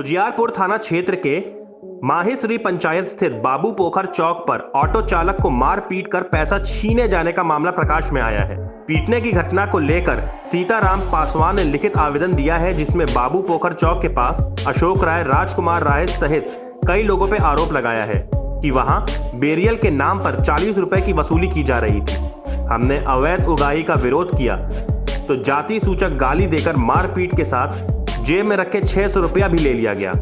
उजियारपुर थाना क्षेत्र के माहेश्वरी पंचायत स्थित बाबू पोखर चौक पर ऑटो चालक को मार पीट कर पैसा छीने जाने का मामला प्रकाश में आया है। पीटने की घटना को लेकर सीताराम पासवान ने लिखित आवेदन दिया है, जिसमें बाबू पोखर चौक के पास अशोक राय, राजकुमार राय सहित कई लोगों पर आरोप लगाया है कि वहां बेरियल के नाम पर 40 रुपए की वसूली की जा रही थी। हमने अवैध उगाही का विरोध किया तो जाति सूचक गाली देकर मारपीट के साथ जेब में रखे 600 रुपया भी ले लिया गया।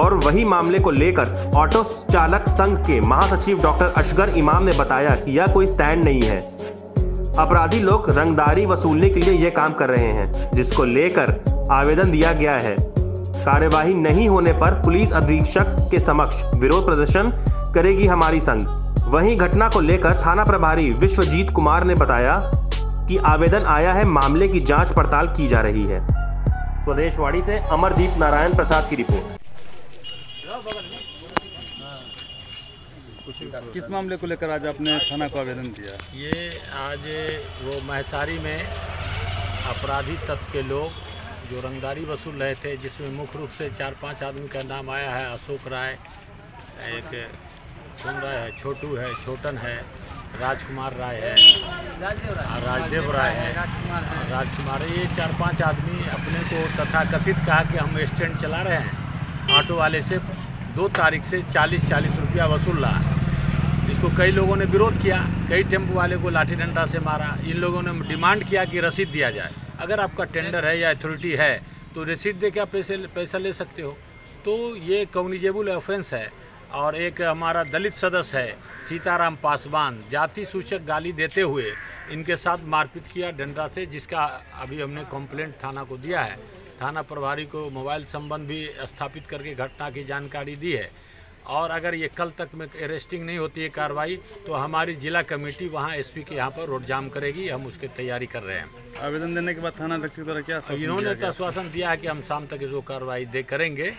और वही मामले को लेकर ऑटो चालक संघ के महासचिव डॉक्टर असगर इमाम ने बताया कि यह कोई स्टैंड नहीं है, अपराधी लोग रंगदारी वसूलने के लिए यह काम कर रहे हैं, जिसको लेकर आवेदन दिया गया है। कार्यवाही नहीं होने पर पुलिस अधीक्षक के समक्ष विरोध प्रदर्शन करेगी हमारी संघ। वहीं घटना को लेकर थाना प्रभारी विश्वजीत कुमार ने बताया कि आवेदन आया है, मामले की जाँच पड़ताल की जा रही है। स्वदेशवाणी से अमरदीप नारायण प्रसाद की रिपोर्ट। किस मामले को लेकर आज आपने थाना को आवेदन दिया? ये आज वो महेश्वरी में अपराधी तत्व के लोग जो रंगदारी वसूल रहे थे, जिसमें मुख्य रूप से 4-5 आदमी का नाम आया है। अशोक राय, एक राय है, छोटू है, छोटन है, राजकुमार राय है, राजदेव राय है, राजकुमार। ये 4-5 आदमी अपने को तथाकथित कहा कि हम स्टैंड चला रहे हैं। ऑटो वाले से 2 तारीख से 40-40 रुपया वसूल रहा है, जिसको कई लोगों ने विरोध किया। कई टेम्पो वाले को लाठी डंडा से मारा। इन लोगों ने डिमांड किया कि रसीद दिया जाए, अगर आपका टेंडर है या अथॉरिटी है तो रसीद दे के आप पैसा ले सकते हो। तो ये कॉग्निजेबल ऑफेंस है। और एक हमारा दलित सदस्य है सीताराम पासवान, जाति सूचक गाली देते हुए इनके साथ मारपीट किया डंडा से, जिसका अभी हमने कंप्लेंट थाना को दिया है। थाना प्रभारी को मोबाइल संबंध भी स्थापित करके घटना की जानकारी दी है। और अगर ये कल तक में अरेस्टिंग नहीं होती है कार्रवाई, तो हमारी जिला कमेटी वहाँ एसपी के यहाँ पर रोड जाम करेगी। हम उसकी तैयारी कर रहे हैं। आवेदन देने के बाद थाना अध्यक्ष द्वारा क्या इन्होंने तो आश्वासन दिया है कि हम शाम तक इसको कार्रवाई करेंगे,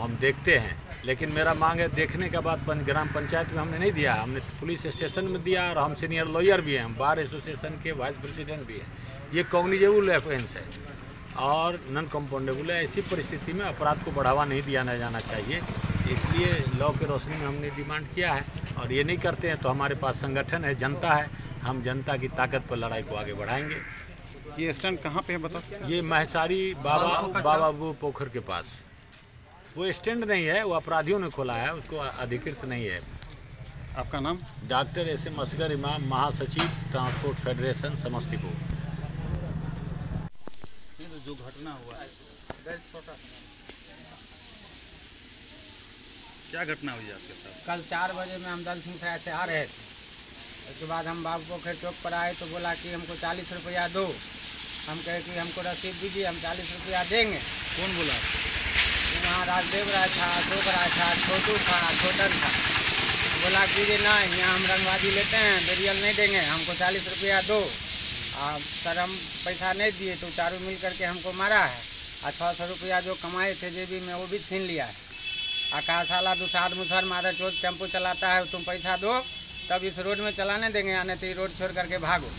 हम देखते हैं। लेकिन मेरा मांग है, देखने के बाद ग्राम पंचायत में हमने नहीं दिया, हमने पुलिस स्टेशन में दिया। और हम सीनियर लॉयर भी हैं, हम बार एसोसिएशन के वाइस प्रेसिडेंट भी हैं। ये कॉग्निजेबल ऑफेंस है और नॉन कंपाउंडेबल है। ऐसी परिस्थिति में अपराध को बढ़ावा नहीं दिया जाना चाहिए, इसलिए लॉ के रोशनी में हमने डिमांड किया है। और ये नहीं करते हैं तो हमारे पास संगठन है, जनता है। हम जनता की ताकत पर लड़ाई को आगे बढ़ाएंगे। ये स्टैंड कहाँ पे है बताओ? ये महेश्वरी बाबू पोखर के पास। वो स्टैंड नहीं है, वो अपराधियों ने खोला है, उसको अधिकृत नहीं है। आपका नाम? डॉक्टर असगर इमाम, महासचिव ट्रांसपोर्ट फेडरेशन समस्तीपुर। जो घटना हुआ है क्या घटना हुई आपके साथ? कल 4 बजे में अमधेल से आ रहे थे। उसके बाद हम बाबू पोखर चौक पर आए तो बोला कि हमको 40 रुपया दो। हम कहे कि हमको रसीद दीजिए, हम 40 रुपया देंगे। कौन बोला? वहाँ राजदेव राय था, अशोक राय था, छोटू था, छोटन था। बोला कि ये नहीं, यहाँ हम रंगवादी लेते हैं, बेरियल नहीं देंगे, हमको 40 रुपया दो। सर हम पैसा नहीं दिए तो चारों मिल करके हमको मारा है। 600 रुपया जो कमाए थे जेबी में वो भी छीन लिया है। आकाशाला दुसाद मुसर मादर चोट टेम्पो चलाता है, तुम पैसा दो तब इस रोड में चलाने देंगे, आने तो रोड छोड़ करके भागो।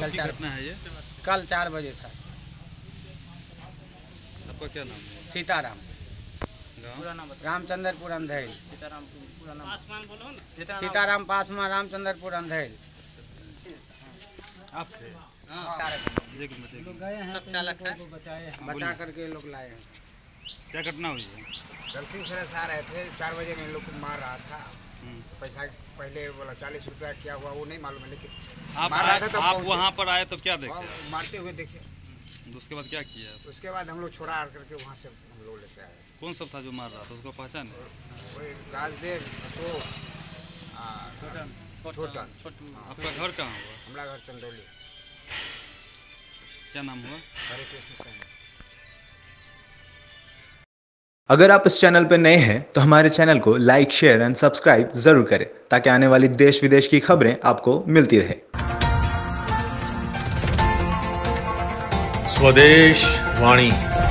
कल घटना है ये? कल 4 बजे सर। आपका क्या नाम? सीताराम, रामचंद्रपुर अमधेल। सीताराम पासवान, रामचंद्रपुर अमधेल। आप लोग गए हैं, चालक है, बचा करके लोग लाए हैं। क्या घटना हुई है? गलती से आ रहे थे, 4 बजे में लोग मार रहा था। पैसा पहले बोला 40 रुपया, क्या हुआ वो नहीं मालूम है। लेकिन आप वहाँ पर आए तो क्या देखे? मारते हुए देखे। उसके बाद क्या किया? उसके बाद हम लोग छोड़ा आड़ करके वहाँ से हम लोग लेते आए। कौन सब था जो मार रहा था, उसको पहचान? राजदेव, अशोक, छोटन। आपका घर कहाँ हुआ? हमारा घर चंदौली। क्या नाम हुआ? अगर आप इस चैनल पर नए हैं तो हमारे चैनल को लाइक, शेयर एंड सब्सक्राइब जरूर करें, ताकि आने वाली देश विदेश की खबरें आपको मिलती रहे। स्वदेश वाणी।